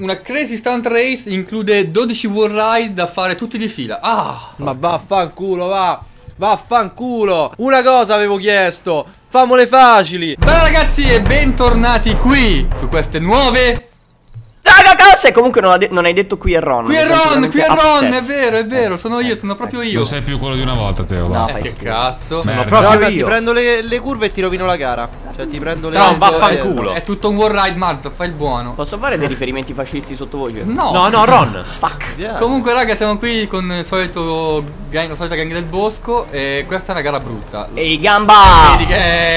Una crazy stunt race include 12 wall ride da fare tutti di fila. Ah, ma vaffanculo, va. Vaffanculo. Una cosa avevo chiesto. Famole facili. Bella ragazzi e bentornati qui su queste nuove... Raga, cazzo, comunque non hai detto qui è Ron. Qui è Ron, qui è Ron, è vero, sono io, sono proprio io. Non sei più quello di una volta, Teo, basta. No, che cazzo. Sono proprio io. Ti prendo le curve e ti rovino la gara. Cioè, ti prendo le... No, vaffanculo. È tutto un wall ride, Marzo, fai il buono. Posso fare dei riferimenti fascisti sottovoce? No. No, no, Ron. Fuck. Comunque, raga, siamo qui con il solito gang, la solita gang del bosco. E questa è una gara brutta. Ehi, gamba!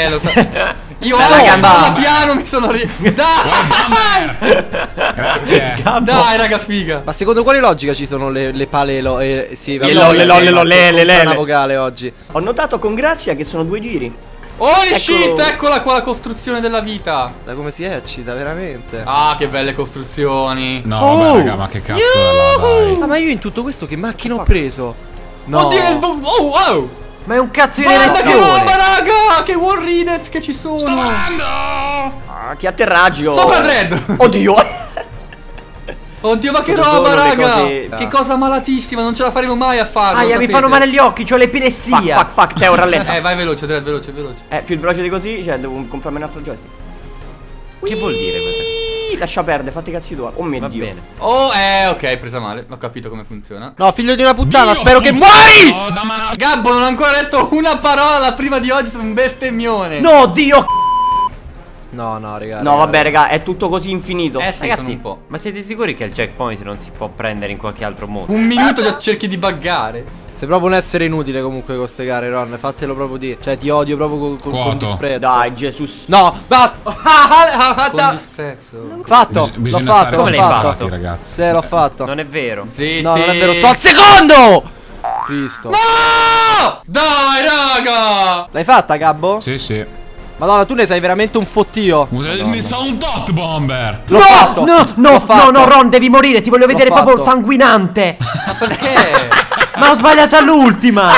Lo so. Io ho la piano, mi sono... Dai! Grazie. Dai raga, figa. Ma secondo quale logica ci sono le pale sì, le vocale oggi? Ho notato con grazia che sono due giri. Holy ecco. Shit, eccola qua la costruzione della vita. Da come si eccita veramente. Ah, che belle costruzioni. No, oh, vabbè raga, ma che cazzo è là, ma io in tutto questo che macchina ho preso? No. Oddio, oh wow. Ma è un cazzo di reazione. Guarda che roba raga, che war ridet che ci sono. Sto volando. Ah, che atterraggio. Sopra Dread. Oddio. Oddio, ma che roba, raga! Che cosa malatissima, non ce la faremo mai a farlo. Aia, mi fanno male gli occhi, c'ho l'epilessia. Fuck, fuck, fuck, Teo, rallenta. Vai veloce, Dread, veloce, veloce. Più veloce di così, cioè, devo comprarmi un altro joystick. Che vuol dire questo? Lascia perdere, fate i cazzi tuoi. Oh mio Dio. Oh, ok, presa male. Ho capito come funziona. No, figlio di una puttana, Dio, spero che muori! No. Gabbo non ha ancora detto una parola prima di oggi, sono un bestemmione. No, Dio, No, raga. No, vabbè, raga, è tutto così infinito. Sì, ragazzi, sono un po'. Ma siete sicuri che il checkpoint non si può prendere in qualche altro modo? Un minuto già cerchi di buggare. Sei proprio un essere inutile comunque con ste gare, Ron. Fatelo proprio dire. Cioè, ti odio proprio con disprezzo. Dai, Gesù. No, con disprezzo. Fatto. L'ho fatto. Come l'hai fatto, ragazzi? Sì, l'ho fatto. Non è vero. Zitti. No, non è vero. Sto al secondo! Cristo. No! Dai, raga! L'hai fatta, Gabbo? Sì. Madonna, tu ne sei veramente un fottio. Ne so un dot bomber. No, Ron, devi morire. Ti voglio vedere proprio sanguinante. Ma perché? Ma ho sbagliato all'ultima.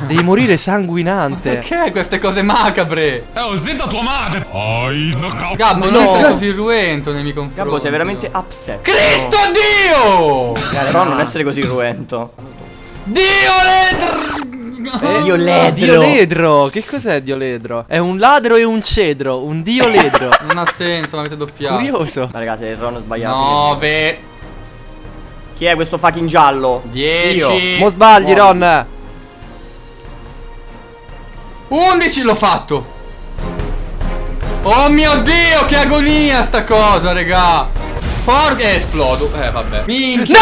Devi morire sanguinante. Ma perché queste cose macabre? Zitta tua madre. Gabbo, non sei così ruento nei miei confronti. Gabbo, sei veramente upset. Cristo Dio! Ron, non essere così ruento. Dio le... Dioledro. Che cos'è Dioledro? È un ladro e un cedro. Un Dioledro. Non ha senso, l'avete doppiato. Curioso. Ma ragazzi, il Ron è sbagliato. 9. Chi è questo fucking giallo? 10. Mo sbagli, Ron. 11 l'ho fatto. Oh mio Dio, che agonia sta cosa, raga. Esplodo. Vabbè. Minchia.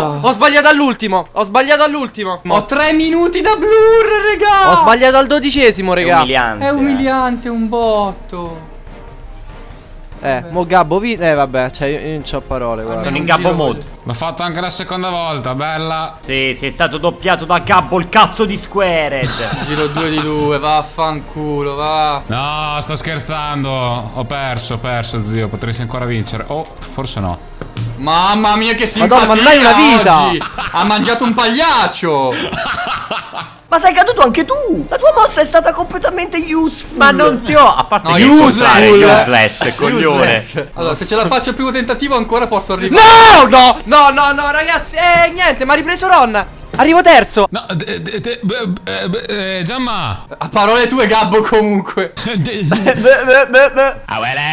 No! Ho sbagliato all'ultimo. Ho 3 minuti da Blur, regà. Ho sbagliato al 12º, regà. È umiliante. Un botto. Mo Gabbo vabbè, cioè io non c'ho parole, guarda. Sono in Gabbo mode. L'ho fatto anche la seconda volta, bella. Sì, sei stato doppiato da Gabbo, il cazzo di Squared. Giro 2 di 2, vaffanculo, va. No, sto scherzando. Ho perso, zio, potresti ancora vincere. Oh, forse no. Mamma mia, che simpatia. Madonna, ma non hai una vita. Ha mangiato un pagliaccio. Ma sei caduto anche tu! La tua mossa è stata completamente useful. Ma non ti ho... A parte no, useless, coglione. Allora, se ce la faccio il primo tentativo ancora posso arrivare. No, ragazzi. Niente, mi ha ripreso Ron. Arrivo terzo. No, Giamma. A parole tue, Gabbo, comunque. Well,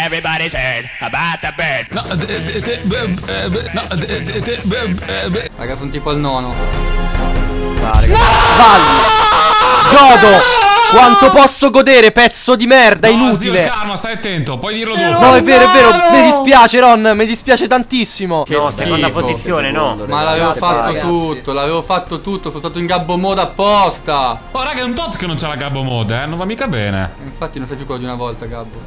everybody said about the bird. No, raga, sono tipo al 9º. Vallo. Godo. Quanto posso godere, pezzo di merda, inutile. Zio, calma, stai attento, puoi dirlo dopo. No, è vero, mi dispiace, Ron, mi dispiace tantissimo. Che schifo, seconda posizione, no. Ma l'avevo fatto tutto, sono stato in Gabbo mode apposta. Oh, raga, è un tot che non c'è la Gabbo mode, non va mica bene. Infatti non sei più quello di una volta, Gabbo.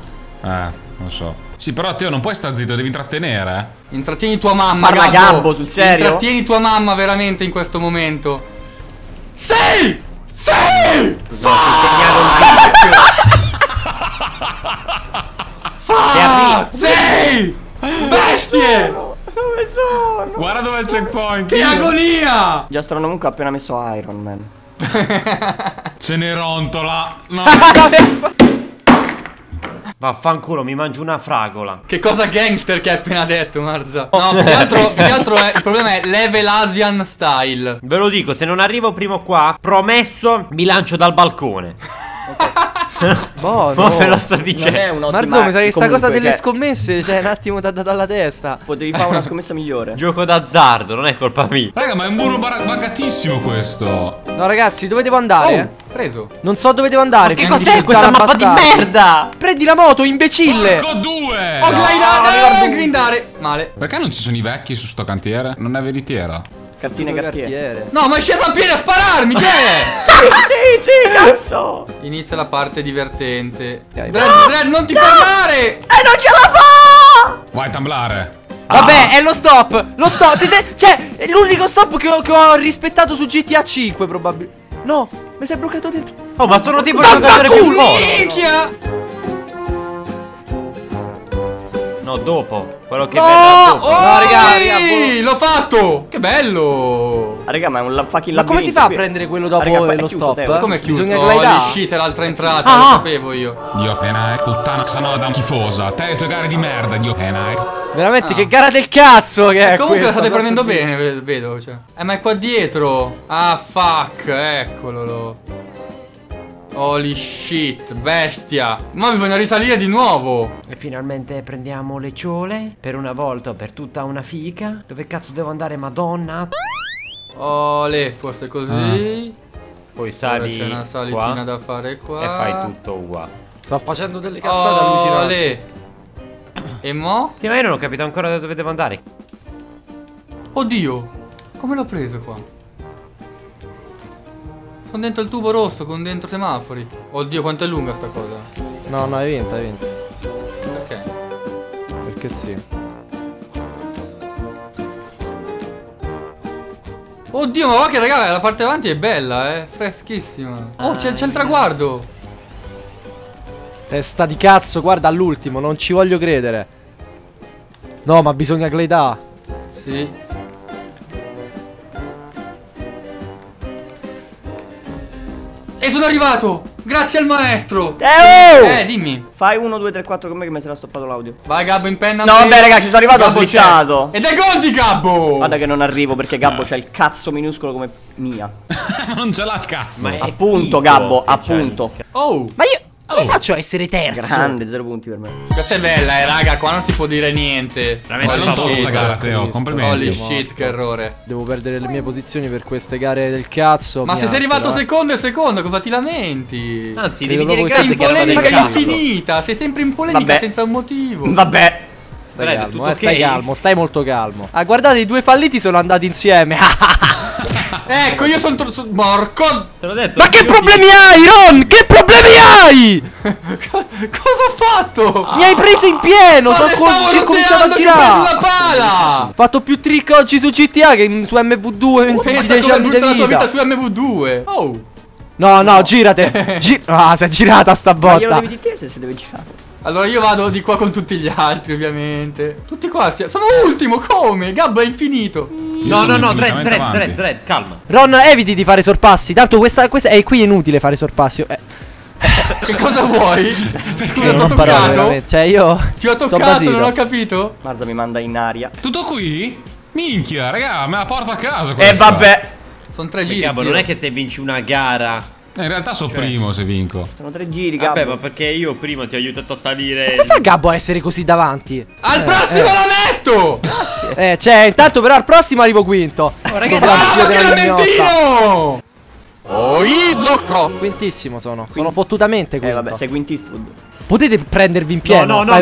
Non so. Sì, però Teo non puoi stare zitto, devi intrattenere. Intrattieni tua mamma, Gabbo. Gabbo, sul serio? Intrattieni tua mamma veramente in questo momento. Sì! Sì! Bestie! Dove sono? Guarda dove è il checkpoint! Che agonia! JustRohn comunque ha appena messo Iron Man. Ce ne rontola! No! Vaffanculo, mi mangio una fragola. Che cosa gangster che hai appena detto, Marzaa. No, più che altro è, il problema è level Asian style. Ve lo dico, se non arrivo primo qua, promesso, mi lancio dal balcone. Boh, no, ve lo sto dicendo. Marzoo, mi sa che sta cosa delle scommesse, cioè, un attimo dalla testa. Potevi fare una scommessa migliore. Gioco d'azzardo, non è colpa mia. Raga, ma è un buono bagatissimo questo. No, ragazzi, dove devo andare? Oh, preso. Non so dove devo andare. Ma che cos'è questa mappa di merda? Prendi la moto, imbecille. Porco due. Ho glidato, grindare. Male. Perché non ci sono i vecchi su sto cantiere? Non è veritiera. Cartine cartiere. No, ma è sceso a piedi a spararmi, che è? Sì, cazzo. Inizia la parte divertente. Dread, non ti fermare! Non ce la fa! Vai a tamblare. Vabbè, è lo stop. Lo stop. Cioè, è l'unico stop che ho rispettato su GTA 5, probabilmente. No, mi sei bloccato dentro. Oh, ma sono tipo il giocatore più forte. No, dopo. Quello che verrà dopo. No, raga, l'ho fatto. Che bello. Raga, ma è un fucking labirinto. Ma come si fa a prendere quello dopo lo stop? Come è chiuso? Bisogna uscita l'altra entrata, lo sapevo io. Dio penai, puttana sanoda chifosa. Te le tue gare di merda, Dio penai. Veramente che gara del cazzo che è. Comunque la state prendendo bene, vedo, cioè. Ma è qua dietro. Ah, fuck, eccolo. Holy shit, bestia. Ma bisogna risalire di nuovo. E finalmente prendiamo le ciole. Per una volta, per tutta una fica. Dove cazzo devo andare, madonna? Ole, forse così. Poi sali. C'è una salitina qua da fare qua. E fai tutto uguale. Sto facendo delle cazzate allucinanti. E mo? Sì, ma io non ho capito ancora da dove devo andare. Oddio, come l'ho preso qua? Sono dentro il tubo rosso con dentro semafori. Oddio, quanto è lunga sta cosa. No, è vinta, è vinta. Ok. Perché sì. Oddio, ma va che raga, la parte avanti è bella, freschissima. Oh, c'è il traguardo. Testa di cazzo, guarda all'ultimo, non ci voglio credere. No, ma bisogna glidare. Sì. E sono arrivato! Grazie al maestro! Dimmi! Fai 1, 2, 3, 4 con me che mi sarà stoppato l'audio. Vai Gabbo, impenna. No vabbè ragazzi, ci sono arrivato, ho glitchato. Ed è gol di Gabbo! Guarda che non arrivo perché Gabbo c'ha il cazzo minuscolo come mia. Non ce l'ha il cazzo. Appunto Gabbo, appunto. Oh! Ma io come faccio a essere terzo? Grande, 0 punti per me. Questa è bella, raga, qua non si può dire niente. Veramente non tocca questa gara, Teo, complimenti. Holy shit, che errore. Devo perdere le mie posizioni per queste gare del cazzo. Ma se sei arrivato secondo, cosa ti lamenti? Anzi, devi dire grazie. Sei in polemica infinita, sei sempre in polemica senza un motivo. Vabbè. Stai calmo, stai calmo, stai molto calmo. Ah, guardate, i due falliti sono andati insieme. Ecco, io sono morco. Te l'ho detto. Ma che problemi hai, Ron? Che problemi hai? Cosa ho fatto? Mi hai preso in pieno. Sono cominciato a tirare. Ho preso la pala. Ho fatto più trick oggi su GTA che su MV2. Pensa come è brutta la tua vita su MV2. Oh. No, girate. Si è girata sta botta. Ma glielo devi dire se si deve girare. Allora io vado di qua con tutti gli altri, ovviamente. Tutti qua sono ultimo, come? Gabbo è infinito. No, Dread, calma. Ron, eviti di fare sorpassi. Tanto questa è qui inutile fare sorpassi. Che cosa vuoi? Scusa, ti ho toccato? Cioè io ti ho toccato, non ho capito. Marzaa mi manda in aria. Tutto qui? Minchia, raga, me la porto a casa questa. Vabbè. Sono tre giri. Gabbo, non è che se vinci una gara. In realtà so primo se vinco. Sono tre giri, Gabbo. Vabbè, ma perché io prima ti ho aiutato a salire. Come fa Gabbo a essere così davanti? Al prossimo la metto! Cioè, intanto però al prossimo arrivo quinto. Oh, ragazzi, che lamentino! Oh, io quintissimo sono. Sono fottutamente quinto. Vabbè, sei quintissimo. Potete prendervi in pieno. No,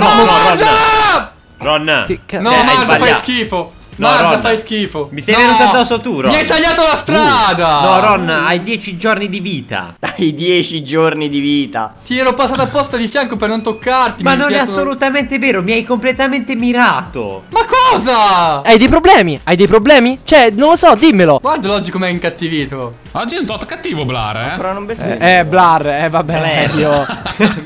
Ron! No, Marzaa, fai schifo. No, Marzaa, fai schifo. Mi sei venuto addosso tu, Ron. Mi hai tagliato la strada. No, Ron, hai 10 giorni di vita. Hai 10 giorni di vita. Ti ero passato apposta di fianco per non toccarti. Ma non è assolutamente vero, mi hai completamente mirato. Ma cosa? Hai dei problemi? Hai dei problemi? Cioè, non lo so, dimmelo. Guardalo oggi com'è incattivito. Oggi è un tot cattivo, Blur, Però non Blur, vabbè.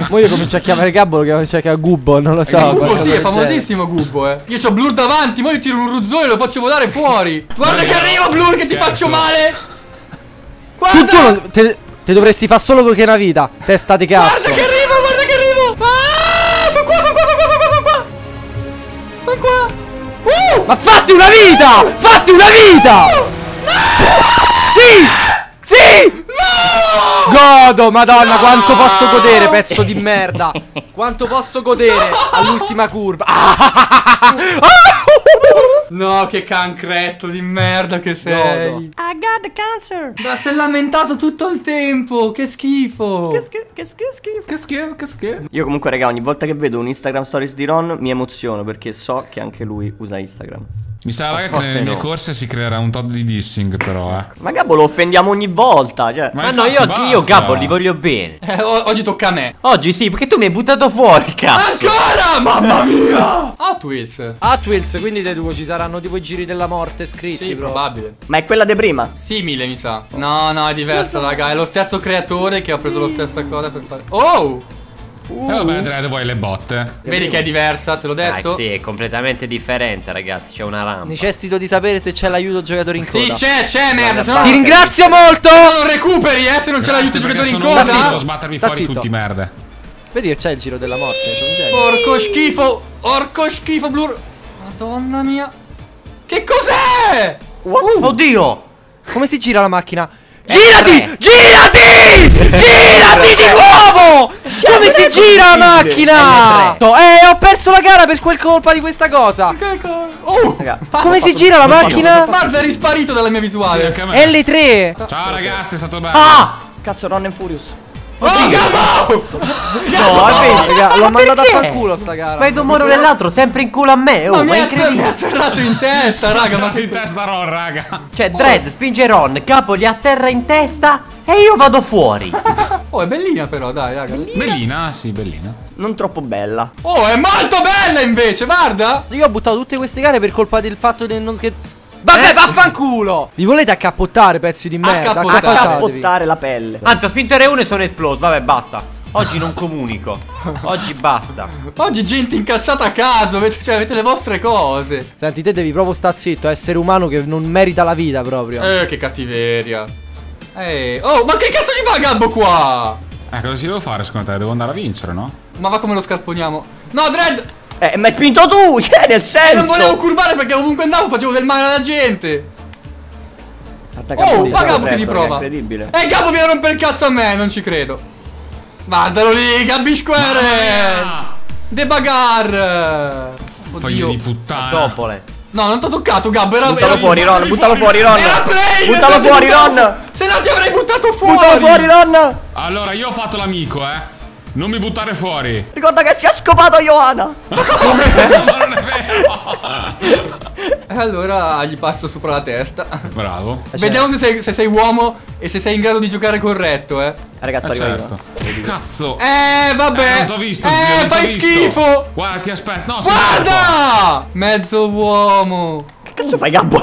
Mo io comincio a chiamare Gabbo, lo comincio a chiamare Gubbo, non lo so. Gubbo sì, è famosissimo Gubbo, Io c'ho Blur davanti, mo io tiro un ruzzone e lo faccio volare fuori. Guarda che arriva Blur, che ti faccio male. Guarda. Te dovresti far solo con che una vita. Testa di cazzo. Guarda che arrivo, guarda che arrivo. qua. Ma fatti una vita! Fatti una vita! Sì! Sì! No! Godo, madonna, no! Quanto posso godere, pezzo di merda! Quanto posso godere all'ultima curva! No, che cancretto di merda che sei! Godo. I got the cancer! Ma si è lamentato tutto il tempo! Che schifo! Che schifo! Io comunque, raga, ogni volta che vedo un Instagram Stories di Ron mi emoziono perché so che anche lui usa Instagram. Mi sa, raga, che nelle corse si creerà un tot di dissing, però, eh. Ma Gabbo lo offendiamo ogni volta, cioè. Ma no, io Gabbo li voglio bene. Oggi tocca a me. Oggi sì, perché tu mi hai buttato fuori, cazzo. Ancora, mamma mia. Hot Wheels. Hot Wheels, quindi dei due ci saranno tipo i giri della morte scritti. Sì, probabile. Ma è quella di prima? Simile, mi sa. No, no, è diversa, raga. È lo stesso creatore che ha preso lo stessa cosa per fare. Oh! Vabbè, Dread, vuoi le botte? Vedi che è diversa, te l'ho detto. Sì, è completamente differente, ragazzi. C'è una rampa. Necessito di sapere se c'è l'aiuto giocatore in coda. Sì, c'è, merda. Se no, ti ringrazio molto. Non recuperi, se non c'è l'aiuto giocatore in coda. Sì, devo sbattermi fuori tutti, merda. Vedi che c'è il giro della morte. Porco schifo. Porco schifo, Blur. Madonna mia. Che cos'è? Oddio. Come si gira la macchina? Girati! Girati! Girati di nuovo! Come si gira la macchina? Ho perso la gara per quel colpa di questa cosa. Oh, come si gira la macchina? Guarda, è risparito dalla mia visuale. L3. Ciao ragazzi, è stato bello. Ah! Cazzo, Ron è Furious. Oh, Gabbo! No, raga, l'ho mandato a fanculo sta gara. Fai un muro dell'altro, sempre in culo a me. Oh, ma è incredibile. Mi ha atterrato in testa, raga. Ma in testa Ron, raga. Cioè, Dread spinge Ron, Gabbo gli atterra in testa e io vado fuori. Oh, è bellina però, dai, raga. Bellina, sì, bellina. Non troppo bella. Oh, è molto bella invece, guarda. Io ho buttato tutte queste gare per colpa del fatto che non... Vabbè, vaffanculo! Vi volete accappottare, pezzi di merda? Accappottare la pelle. Anzi, ho spinto R1 e sono esploso. Vabbè, basta. Oggi non comunico. Oggi basta. Oggi gente incazzata a caso. Cioè, avete le vostre cose. Senti, te devi proprio star zitto. Essere umano che non merita la vita proprio. Che cattiveria. Oh, ma che cazzo ci fa Gabbo qua? Cosa ci devo fare, secondo te? Devo andare a vincere, no? Ma va come lo scarponiamo. No, Dread! Ma hai spinto tu, cioè, nel senso. Non volevo curvare perché ovunque andavo facevo del male alla gente. Oh, fa Gabbo che ti prova. Gabbo viene a rompere il cazzo a me, non ci credo. Guardalo lì, Gabby Square. Debagar. Oddio di puttana. No, non t'ho toccato, Gabbo. Buttalo fuori, Ron, buttalo fuori, Ron. Buttalo fuori, Ron. Se no ti avrei buttato fuori. Buttalo fuori, Ron. Allora, io ho fatto l'amico, non mi buttare fuori. Ricorda che si è scopato Johanna. Ma non è vero. E allora gli passo sopra la testa. Bravo. Vediamo se sei uomo e se sei in grado di giocare corretto, Ragazzi, certo. Cazzo. Vabbè. Non t'ho visto, zio, non fai schifo. Guarda, ti aspetto. No, guarda! Mezzo uomo. Che cazzo fai, Gabbo?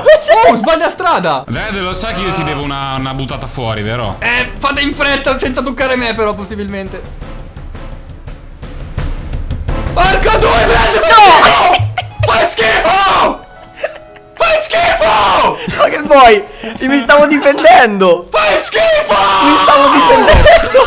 Oh, sbaglia strada. Vede, lo sai che io ti devo una buttata fuori, vero? Fate in fretta senza toccare me, però, possibilmente. Porco due, Dread, fai schifo! Fai schifo! Ma che vuoi? Io mi stavo difendendo! Fai schifo! Mi stavo difendendo!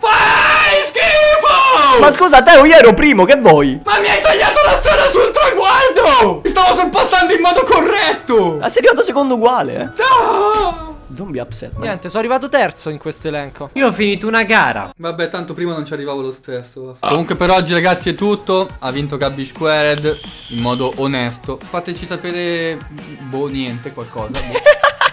Fai schifo! Ma scusa, Teo, io ero primo, che vuoi? Ma mi hai tagliato la strada sul traguardo! Mi stavo sorpassando in modo corretto! Ma sei arrivato secondo uguale, No! Don't be upset. Niente, sono arrivato terzo in questo elenco. Io ho finito una gara. Vabbè, tanto prima non ci arrivavo lo stesso. Comunque per oggi, ragazzi, è tutto. Ha vinto Gabby Squared in modo onesto. Fateci sapere niente, qualcosa.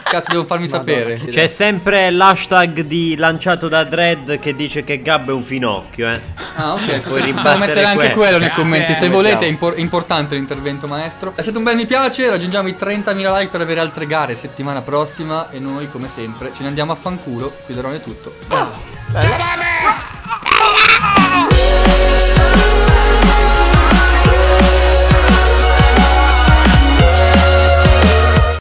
Cazzo, devo farmi sapere. C'è sempre l'hashtag di lanciato da Dread che dice che Gabbo è un finocchio, Ah, ok. Possiamo mettere anche quello nei commenti. Se volete, è importante l'intervento maestro. Lasciate un bel mi piace, raggiungiamo i 30.000 like per avere altre gare settimana prossima. E noi, come sempre, ce ne andiamo a fanculo. Qui da Ron è tutto. Ciao.